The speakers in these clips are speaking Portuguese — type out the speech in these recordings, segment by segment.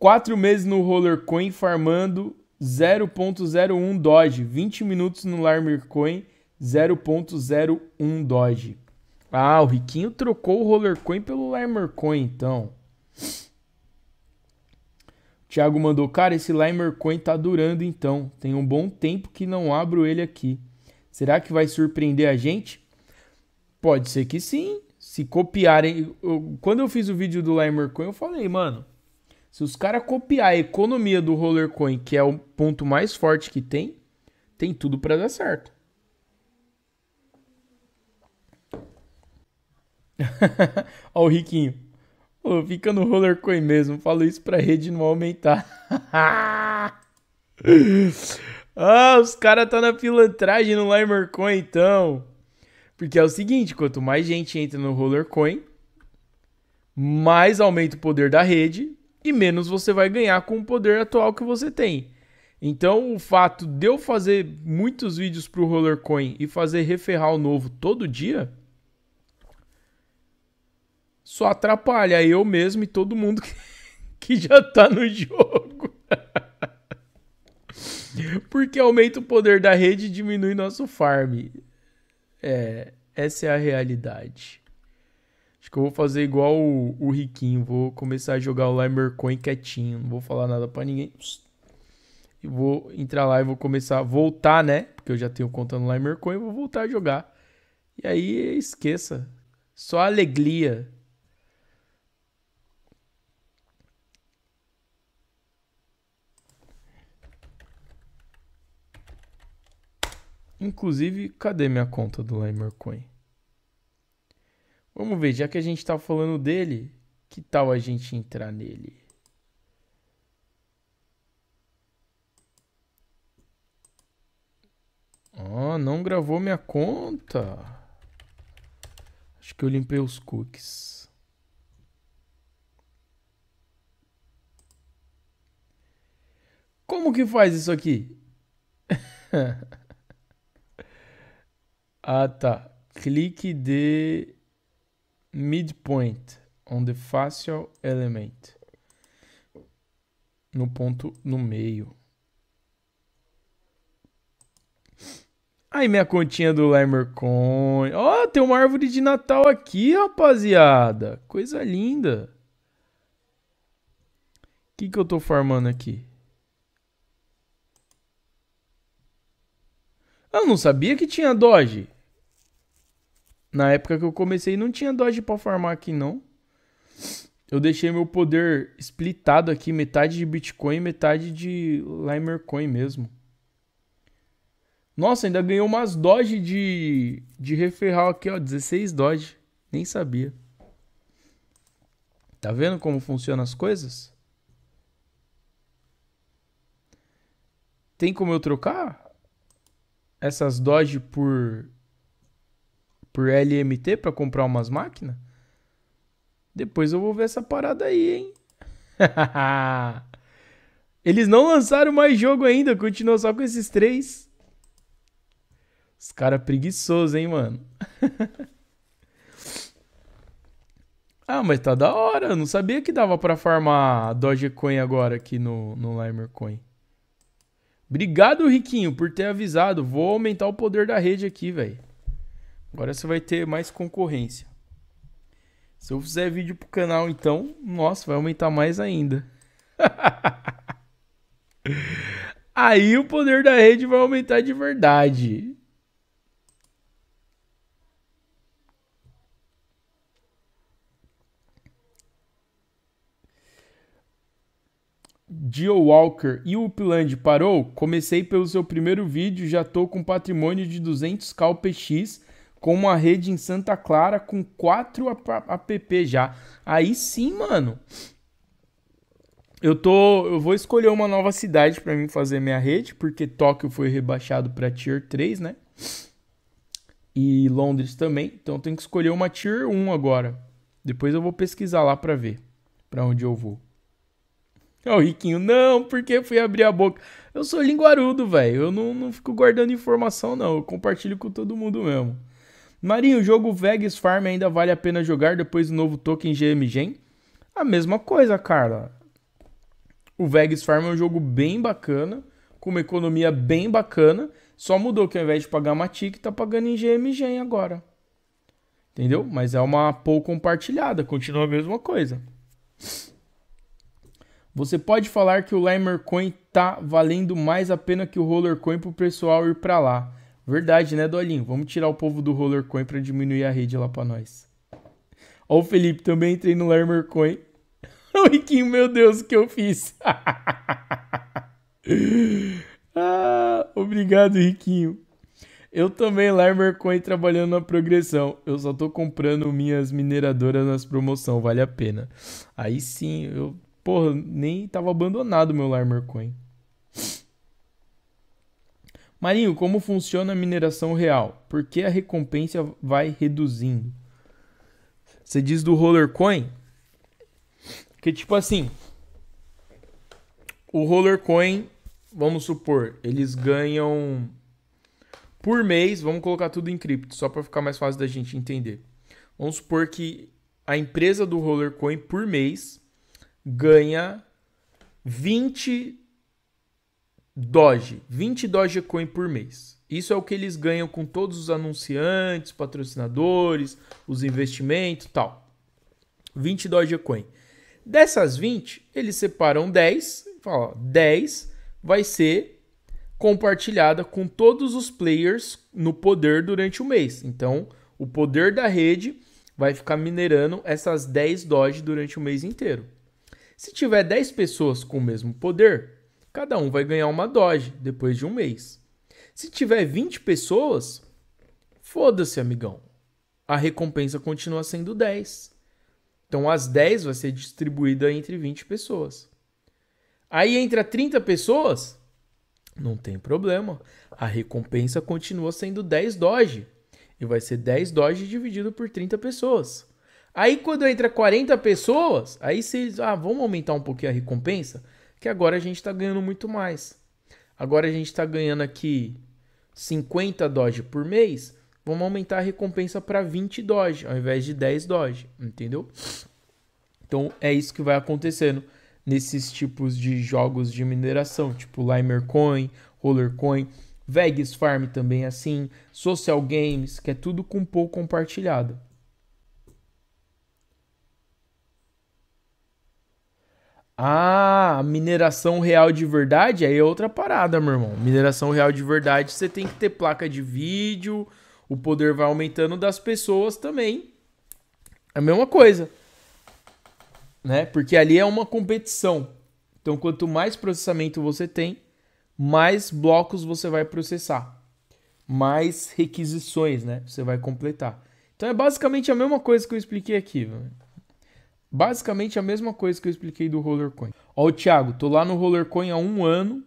4 meses no Rollercoin farmando 0.01 Doge. 20 minutos no Limercoin, 0.01 Doge. Ah, o Riquinho trocou o Rollercoin pelo Limercoin, então. Thiago mandou, cara, esse Limercoin tá durando, então. Tem um bom tempo que não abro ele aqui. Será que vai surpreender a gente? Pode ser que sim. Se copiarem... Quando eu fiz o vídeo do Limercoin, eu falei, mano, se os caras copiarem a economia do Rollercoin, que é o ponto mais forte que tem, tem tudo pra dar certo. Ó o Riquinho. Pô, fica no Rollercoin mesmo. Falo isso pra rede não aumentar. Ah, os caras tá na pilantragem no Limercoin, então. Porque é o seguinte, quanto mais gente entra no Rollercoin, mais aumenta o poder da rede e menos você vai ganhar com o poder atual que você tem. Então, o fato de eu fazer muitos vídeos pro Rollercoin e fazer referral novo todo dia só atrapalha eu mesmo e todo mundo que já tá no jogo. Porque aumenta o poder da rede e diminui nosso farm. É, essa é a realidade. Acho que eu vou fazer igual o Riquinho. Vou começar a jogar o Limercoin quietinho. Não vou falar nada pra ninguém. E vou entrar lá e vou começar a voltar, né? Porque eu já tenho conta no Limercoin e vou voltar a jogar. E aí, esqueça. Só alegria. Inclusive, cadê minha conta do Limercoin? Vamos ver, já que a gente tá falando dele, que tal a gente entrar nele? Ah, não gravou minha conta. Acho que eu limpei os cookies. Como que faz isso aqui? Ah, tá. Clique de midpoint on the facial element. No ponto no meio. Aí minha continha do Limercoin. Ó, tem uma árvore de Natal aqui, rapaziada. Coisa linda. O que que eu tô farmando aqui? Eu não sabia que tinha Doge. Na época que eu comecei, não tinha Doge pra farmar aqui, não. Eu deixei meu poder splitado aqui, metade de Bitcoin e metade de Limercoin mesmo. Nossa, ainda ganhou umas Doge de referral aqui, ó, 16 Doge. Nem sabia. Tá vendo como funcionam as coisas? Tem como eu trocar essas Doge por LMT para comprar umas máquinas? Depois eu vou ver essa parada aí, hein? Eles não lançaram mais jogo ainda, continuou só com esses 3. Os caras preguiçosos, hein, mano? Ah, mas tá da hora. Eu não sabia que dava para farmar Dogecoin agora aqui no Limercoin. Obrigado, Riquinho, por ter avisado. Vou aumentar o poder da rede aqui, velho. Agora você vai ter mais concorrência. Se eu fizer vídeo pro canal, então, nossa, vai aumentar mais ainda. Aí o poder da rede vai aumentar de verdade. Dio Walker, e o Upland parou? Comecei pelo seu primeiro vídeo, já tô com patrimônio de 200k PX, com uma rede em Santa Clara, com 4 app já. Aí sim, mano. Eu vou escolher uma nova cidade pra mim fazer minha rede, porque Tóquio foi rebaixado pra Tier 3, né? E Londres também, então eu tenho que escolher uma Tier 1 agora. Depois eu vou pesquisar lá pra ver pra onde eu vou. Ó, o Riquinho, não, porque fui abrir a boca. Eu sou linguarudo, velho. Eu não fico guardando informação, não. Eu compartilho com todo mundo mesmo. Marinho, o jogo Vegas Farm ainda vale a pena jogar depois do novo token GMG? A mesma coisa, cara. O Vegas Farm é um jogo bem bacana, com uma economia bem bacana, só mudou que ao invés de pagar Matic, tá pagando em GMG agora. Entendeu? Mas é uma pool compartilhada, continua a mesma coisa. Você pode falar que o Limercoin tá valendo mais a pena que o Rollercoin pro pessoal ir pra lá. Verdade, né, Dolinho? Vamos tirar o povo do Rollercoin pra diminuir a rede lá pra nós. Ó, o Felipe, também entrei no Limercoin. O Riquinho, meu Deus, o que eu fiz? Ah, obrigado, Riquinho. Eu também, Limercoin, trabalhando na progressão. Eu só tô comprando minhas mineradoras nas promoções, vale a pena. Aí sim, eu... Porra, nem tava abandonado o meu Limercoin. Marinho, como funciona a mineração real? Por que a recompensa vai reduzindo? Você diz do Rollercoin? Que tipo assim... O Rollercoin, vamos supor, eles ganham... Por mês, vamos colocar tudo em cripto, só para ficar mais fácil da gente entender. Vamos supor que a empresa do Rollercoin, por mês, ganha 20 Doge, 20 Dogecoin por mês. Isso é o que eles ganham com todos os anunciantes, patrocinadores, os investimentos e tal. 20 Dogecoin. Dessas 20, eles separam 10, fala, 10 vai ser... compartilhada com todos os players no poder durante o mês. Então, o poder da rede vai ficar minerando essas 10 Doge durante o mês inteiro. Se tiver 10 pessoas com o mesmo poder, cada um vai ganhar uma Doge depois de um mês. Se tiver 20 pessoas, foda-se, amigão. A recompensa continua sendo 10. Então, as 10 vai ser distribuída entre 20 pessoas. Aí, entra 30 pessoas... Não tem problema, a recompensa continua sendo 10 Doge. E vai ser 10 Doge dividido por 30 pessoas. Aí quando entra 40 pessoas, aí vocês... Ah, vamos aumentar um pouquinho a recompensa, que agora a gente está ganhando muito mais. Agora a gente está ganhando aqui 50 Doge por mês, vamos aumentar a recompensa para 20 Doge, ao invés de 10 Doge, entendeu? Então é isso que vai acontecendo nesses tipos de jogos de mineração, tipo Limercoin, Rollercoin, Vegas Farm também assim, Social Games, que é tudo com pool compartilhado. Ah, mineração real de verdade, aí é outra parada, meu irmão. Mineração real de verdade, você tem que ter placa de vídeo, o poder vai aumentando das pessoas também. É a mesma coisa. Né? Porque ali é uma competição. Então, quanto mais processamento você tem, mais blocos você vai processar. Mais requisições, né? Você vai completar. Então, é basicamente a mesma coisa que eu expliquei aqui. Né? Basicamente a mesma coisa que eu expliquei do Rollercoin. Ó, o Thiago, tô lá no Rollercoin há 1 ano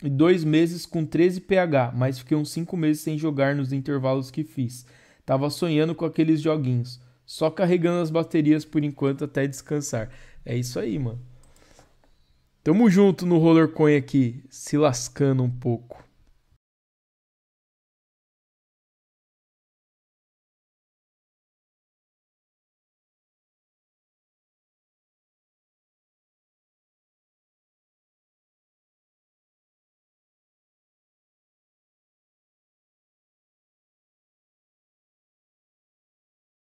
e 2 meses com 13 PH, mas fiquei uns 5 meses sem jogar nos intervalos que fiz. Tava sonhando com aqueles joguinhos. Só carregando as baterias por enquanto até descansar. É isso aí, mano. Tamo junto no Rollercoin aqui, se lascando um pouco.